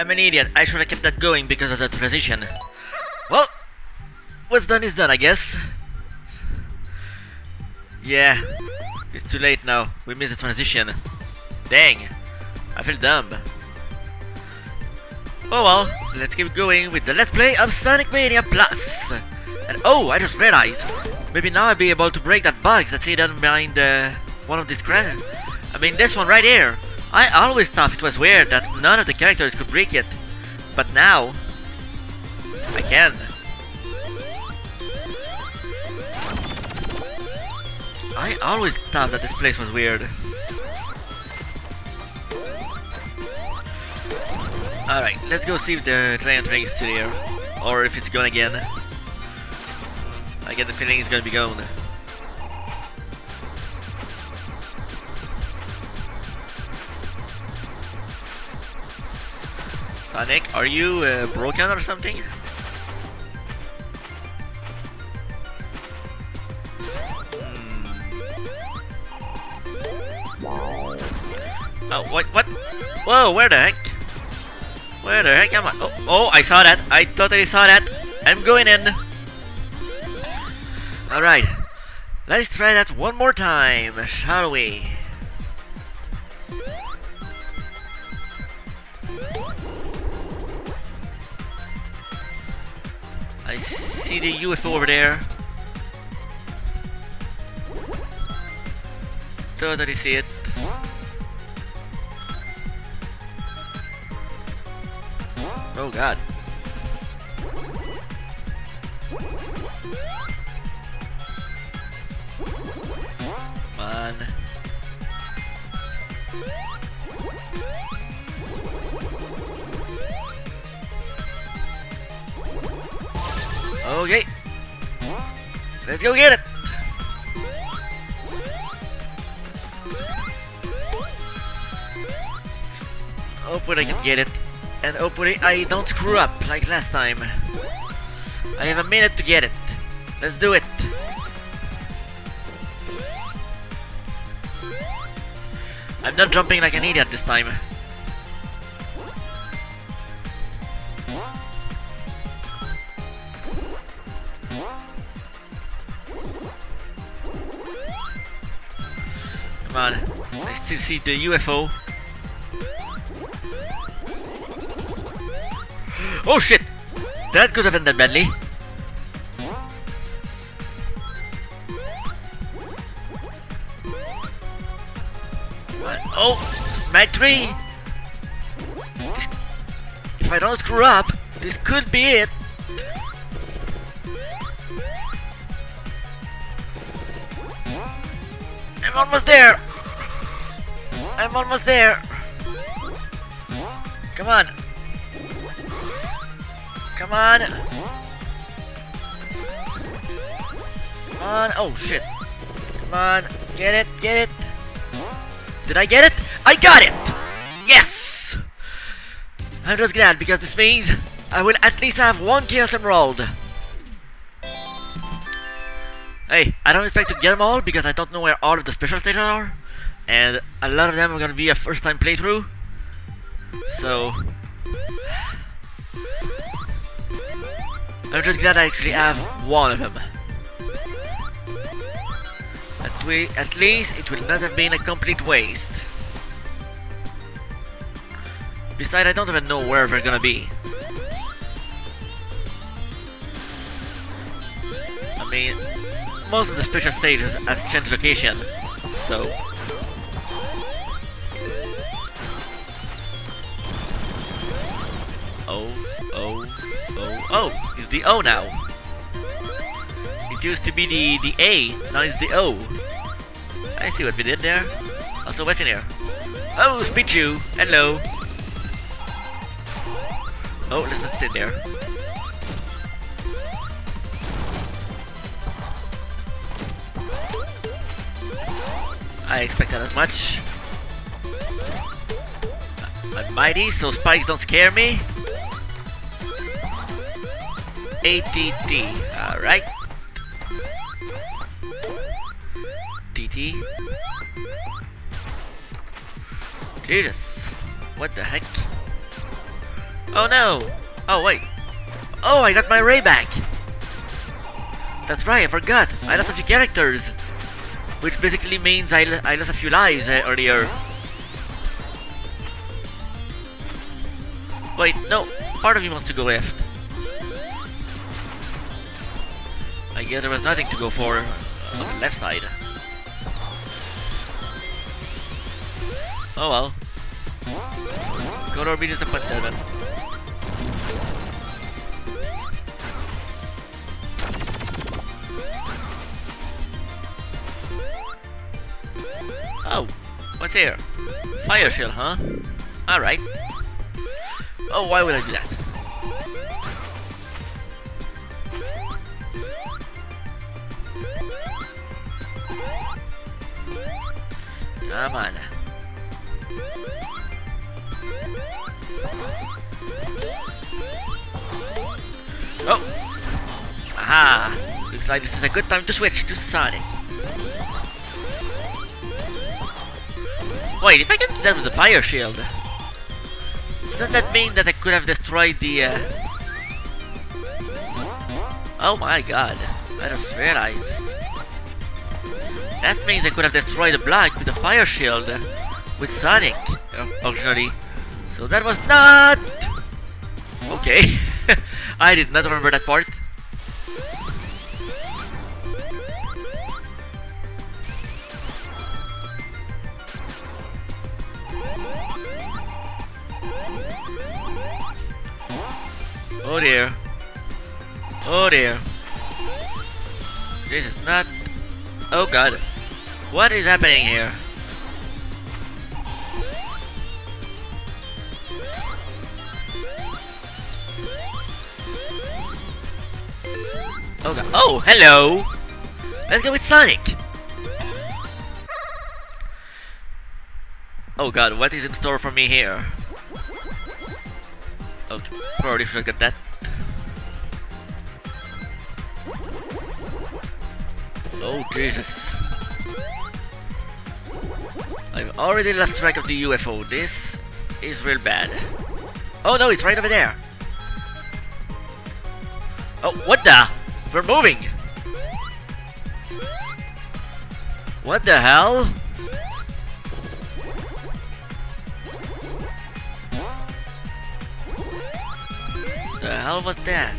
I'm an idiot. I should have kept that going because of the transition. Well, what's done is done, I guess. Yeah, it's too late now. We missed the transition. Dang, I feel dumb. Oh well, let's keep going with the Let's Play of Sonic Mania Plus. And oh, I just realized, maybe now I'll be able to break that box that's hidden behind one of these credits. I mean, this one right here. I always thought it was weird that none of the characters could break it, but now I can. I always thought that this place was weird. Alright, let's go see if the giant ring is still here, or if it's gone again. I get the feeling it's gonna be gone. Sonic, are you broken or something? Oh, what? Whoa, where the heck? Where the heck am I? Oh, oh, I saw that. I totally saw that. I'm going in. Alright. Let's try that one more time, shall we? I see the UFO over there. Totally see it. Oh god. Come on. Okay. Let's go get it. Hopefully I can get it. And hopefully I don't screw up like last time. I have a minute to get it. Let's do it. I'm not jumping like an idiot this time. Come on, I still see the UFO. Oh shit! That could have ended badly. What? Oh! My tree! If I don't screw up, this could be it! I'm almost there! I'm almost there! Come on! Come on! Come on! Oh shit! Come on! Get it! Get it! Did I get it? I got it! Yes! I'm just glad because this means I will at least have one Chaos Emerald. Hey, I don't expect to get them all because I don't know where all of the special stages are, and a lot of them are gonna be a first-time playthrough. So. I'm just glad I actually have one of them. At least it will not have been a complete waste. Besides, I don't even know where we're gonna be. I mean, most of the special stages have changed location, so... Oh, it's the O now. It used to be the A, now it's the O. I see what we did there. Also, what's in here? Oh, it's Pichu. Hello. Oh, let's not sit there. I expected as much. I'm mighty, so spikes don't scare me. ATT, alright. TT. Jesus. What the heck? Oh no! Oh wait! Oh, I got my Ray back! That's right, I forgot! I lost a few characters! Which basically means I lost a few lives earlier. Wait, no! Part of me wants to go left. I guess there was nothing to go for on the left side. Oh well. Go to obedience to punch 7. Oh, what's here? Fire shell, huh? Alright. Oh, why would I do that? Come on. Oh! Aha! Looks like this is a good time to switch to Sonic. Wait, if I can do that with the fire shield, doesn't that mean that I could have destroyed the... Oh my god, I don't realize. That means I could have destroyed the block with the fire shield with Sonic, functionally. So that was not... Okay, I did not remember that part. Oh dear. Oh dear. This is not... Oh god. What is happening here? Oh god. Oh, hello! Let's go with Sonic! Oh god, what is in store for me here? Okay, probably should get that. Oh Jesus! I've already lost track of the UFO. This is real bad. Oh no, it's right over there. Oh, what the? We're moving. What the hell? The hell was that?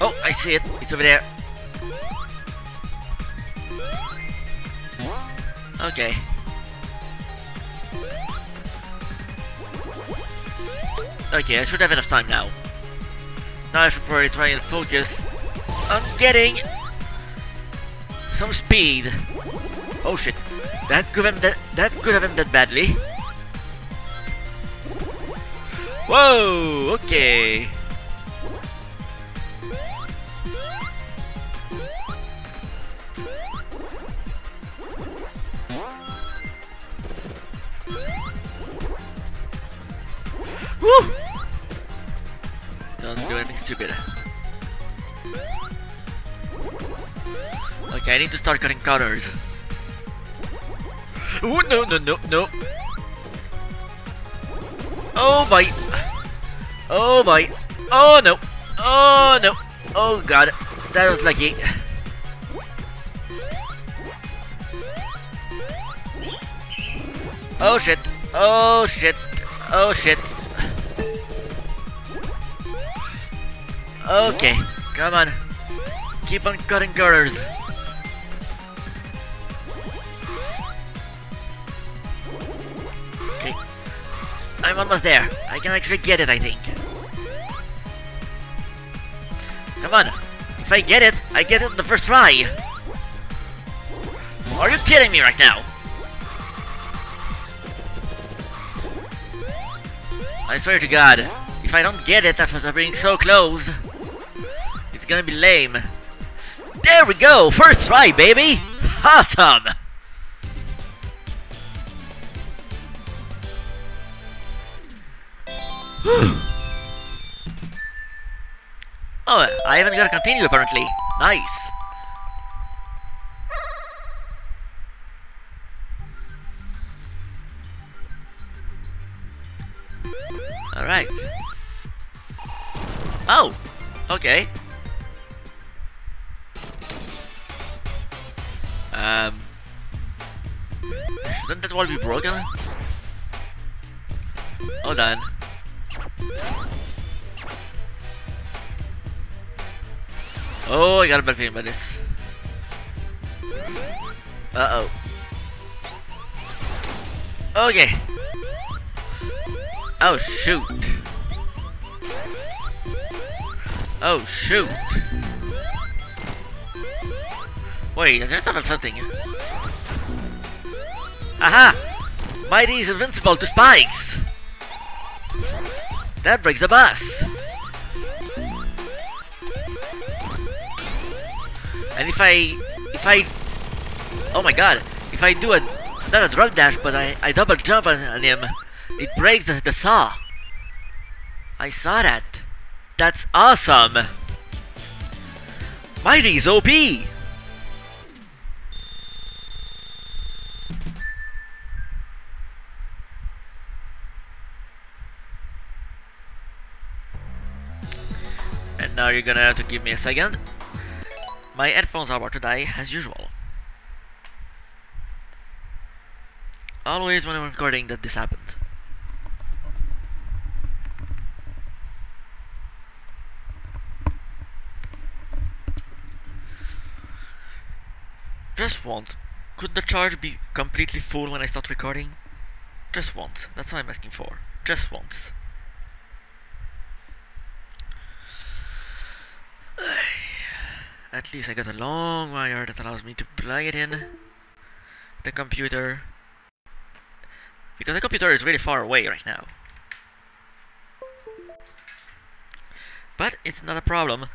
Oh, I see it. It's over there. Okay. Okay, I should have enough time now. Now I should probably try and focus on getting some speed. Oh shit. That could have ended badly. Whoa, okay. Woo! Don't do anything stupid. Okay, I need to start cutting corners. Oh no no no no. Oh my. Oh my! Oh no! Oh no! Oh god! That was lucky! Oh shit! Oh shit! Oh shit! Okay, come on! Keep on cutting corners! Okay, I'm almost there! I can actually get it, I think. Come on! If I get it, I get it on the first try! Are you kidding me right now? I swear to god, if I don't get it after being so close, it's gonna be lame. There we go! First try, baby! Awesome! Oh, I haven't got to continue apparently. Nice. All right. Oh! Okay. Shouldn't that wall be broken? Hold on. Oh, I got a bad feeling about this. Uh oh. Okay. Oh shoot. Oh shoot. Wait, I just thought of something. Aha! Mighty is invincible to spikes! That breaks the bus! And if I... Oh my god! If I do a... Not a drop dash, but I double jump on him, it breaks the saw! I saw that! That's awesome! Mighty is OP! Now you're gonna have to give me a second. My headphones are about to die, as usual. Always when I'm recording that this happens. Just once. Could the charge be completely full when I start recording? Just once. That's what I'm asking for. Just once. At least I got a long wire that allows me to plug it in the computer, because the computer is really far away right now. But it's not a problem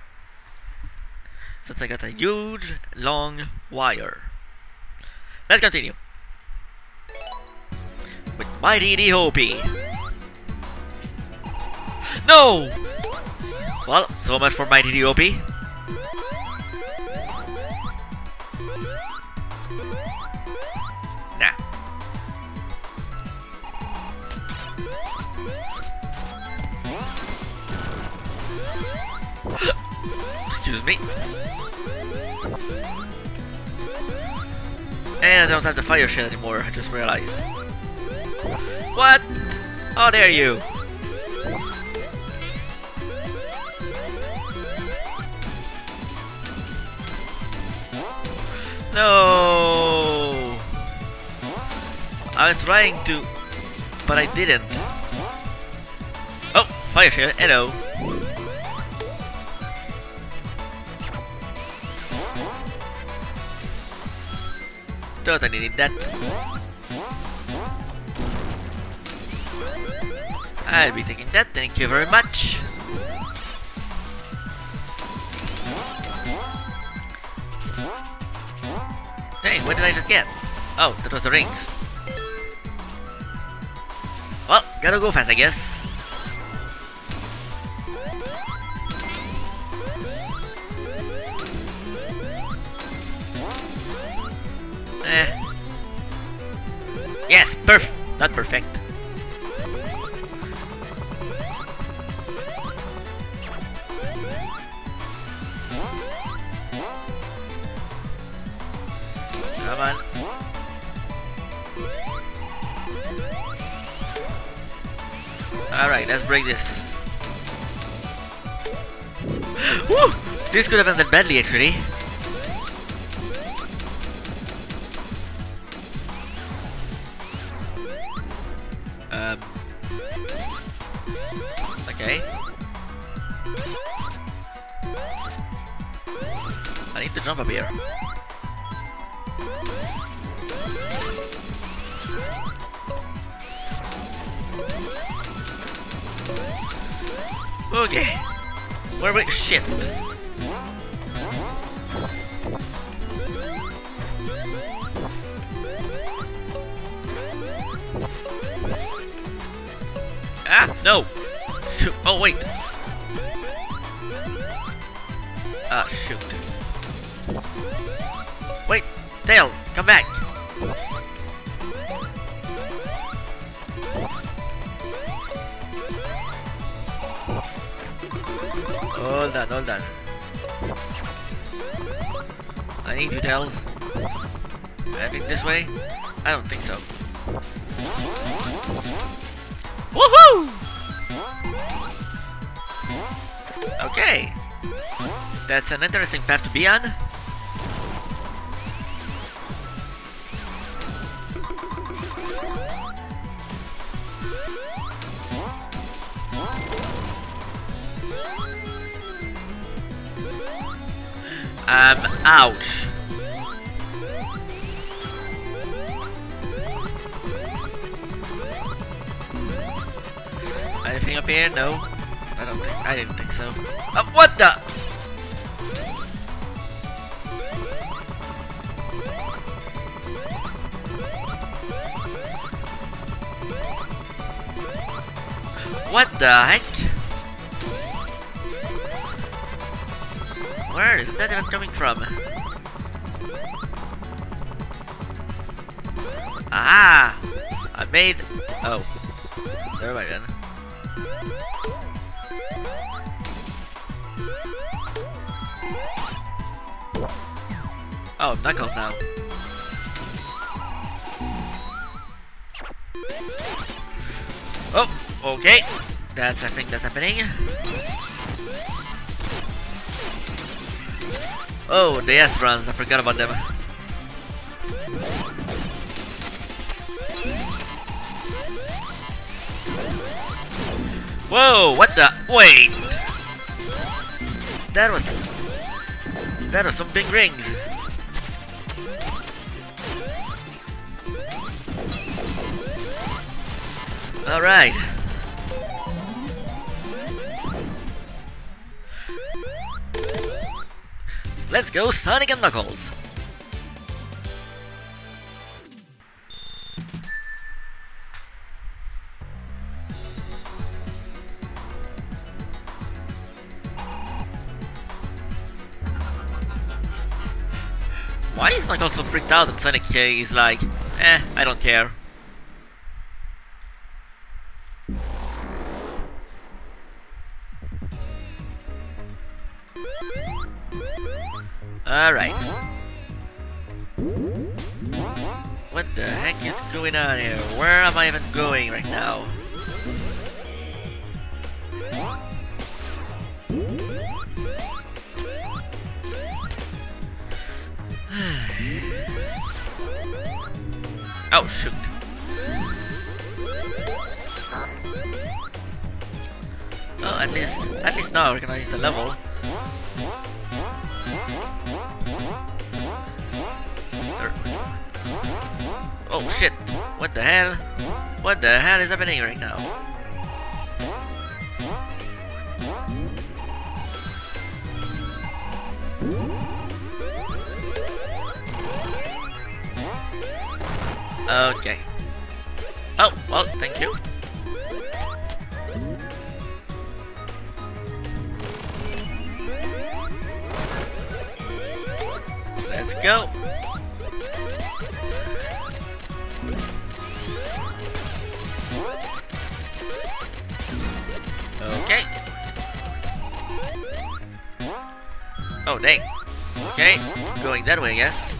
since I got a huge long wire. Let's continue with Mighty the OP. No! Well, so much for Mighty the OP. Nah. Excuse me. And I don't have the fire shell anymore, I just realized. What? How dare you? No, I was trying to, but I didn't. Oh, fire shell, hello. Totally needed that. I'll be taking that, thank you very much. Hey, what did I just get? Oh, that was the rings. Well, gotta go fast, I guess. Yes, not perfect. Come on. Alright, let's break this. Woo! This could have ended badly, actually. Okay. I need to jump up here. Okay, where we shit. Ah, no. Shoot. Oh wait. Ah, shoot. Wait, Tails, come back. Hold on. I need you, Tails. I think this way? I don't think so. Woohoo! Okay. That's an interesting path to be on. Ouch. Anything up here? No. I didn't think so. What the? What the heck? Where is that even coming from? Ah! I made. Oh, never mind then. Oh, Knuckles now. Oh, okay. That's I think that's happening. Oh, the S runs, I forgot about them. Whoa, what the? Wait! That was some big rings. Alright. Let's go, Sonic and Knuckles! Why is Knuckles so freaked out that Sonic is like, eh, I don't care. Alright. What the heck is going on here? Where am I even going right now? Oh, shoot. Well, at least now I recognize the level. Oh shit, what the hell? What the hell is happening right now? Okay. Oh, well, thank you. Let's go. Okay. Oh dang. Okay, going that way, I guess.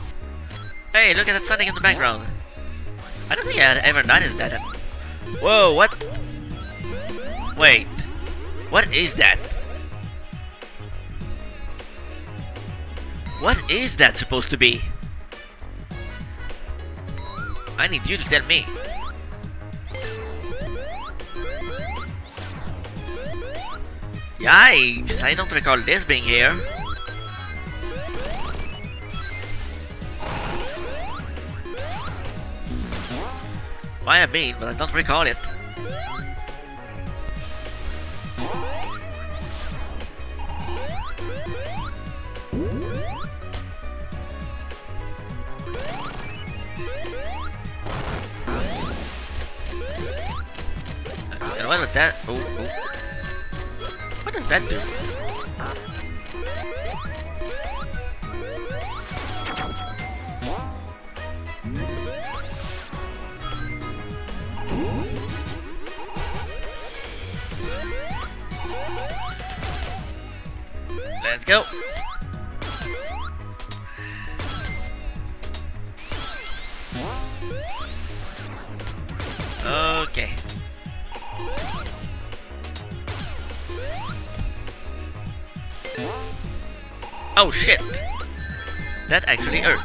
Hey, look at that Sonic in the background. I don't think I ever noticed that. Whoa, what? Wait, what is that? What is that supposed to be? I need you to tell me. Yikes, I don't recall this being here. Might have been, but I don't recall it. And what was that? Oh. What does that do? Let's go. Okay. Oh shit! That actually hurt.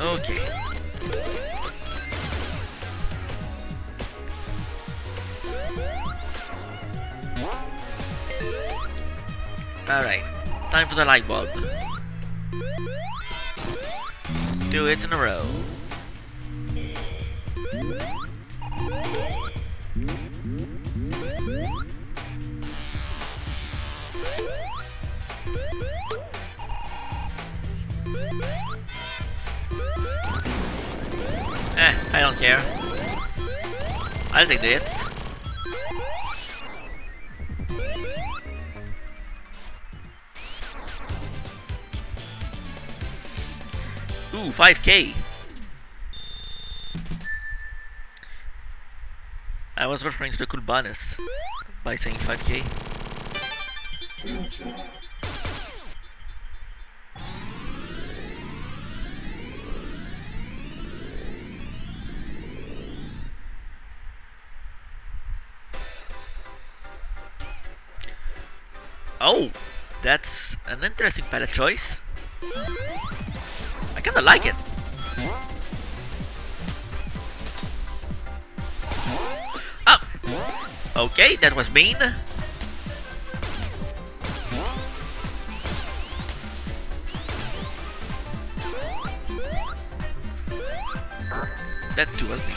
Okay. Alright, time for the light bulb. 2 hits in a row. Eh, I don't care. I'll take the hits. Ooh, 5K! I was referring to the cool bonus by saying 5K. Oh! That's an interesting palette choice. I kinda like it. Oh! Okay, that was mean. That too was mean.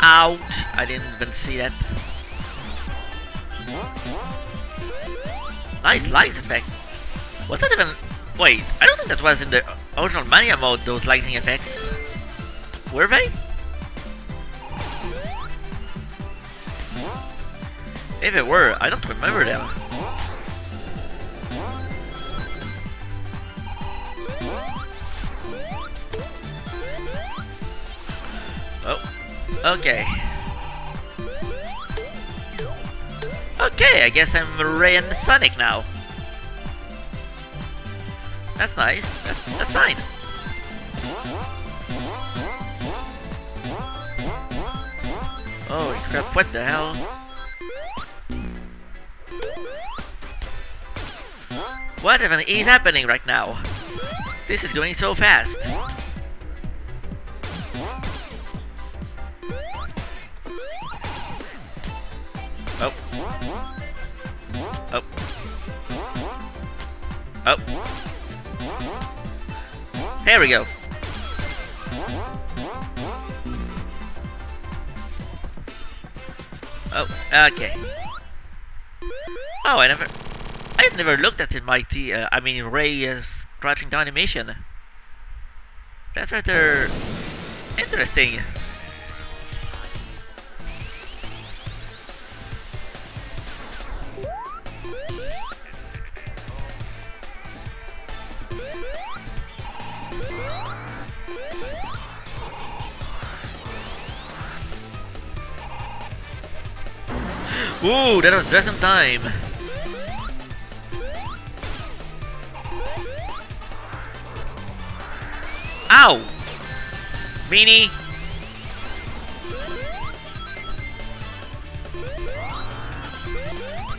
Ouch! I didn't even see that. Nice lights effect. Was that even... Wait, I don't think that was in the original Mania mode, those lightning effects. Were they? If they were, I don't remember them. Oh, okay. Okay, I guess I'm Ray and Sonic now. That's nice. That's fine. Oh crap, what the hell? What even is happening right now? This is going so fast. Oh. Oh. Oh. There we go. Oh, okay. Oh, I never looked at it, Mighty. I mean, Ray is scratching the animation. That's rather interesting. Ooh, that was just in time. Ow! Meanie!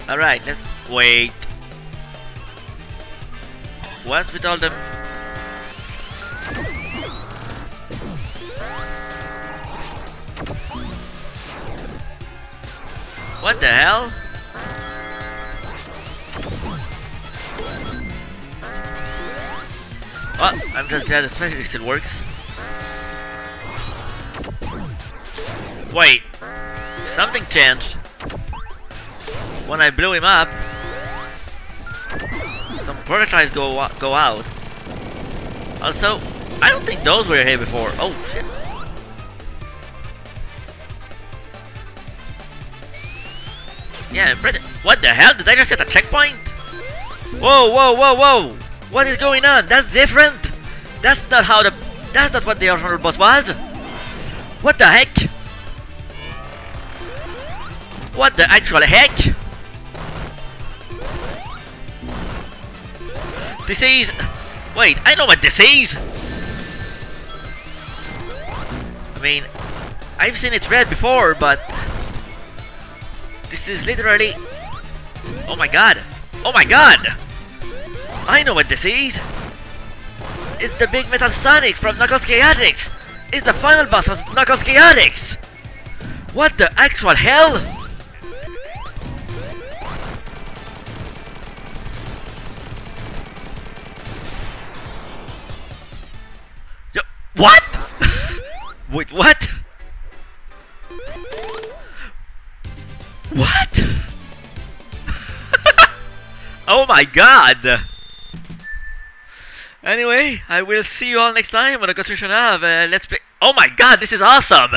Alright, let's wait. What's with all the... What the hell? Oh, I'm just glad the specialty still works. Wait, something changed. When I blew him up, some projectiles go out. Also, I don't think those were here before. Oh shit. Yeah, what the hell? Did I just hit a checkpoint? Whoa, whoa, whoa, whoa! What is going on? That's different! That's not how the... That's not what the original boss was! What the heck? What the actual heck? This is... Wait, I know what this is! I mean... I've seen it red before, but... This is literally... Oh my god! Oh my god! I know what this is! It's the big metal Sonic from Knuckles Chaotix! It's the final boss of Knuckles Chaotix! What the actual hell?! What?! Wait, what?! What?! Oh my god! Anyway, I will see you all next time on the construction of Let's Play. Oh my god, this is awesome!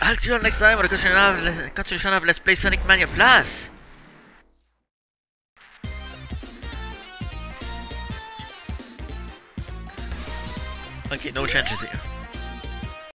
I'll see you all next time on the construction of Let's Play Sonic Mania Plus. Okay, no changes here.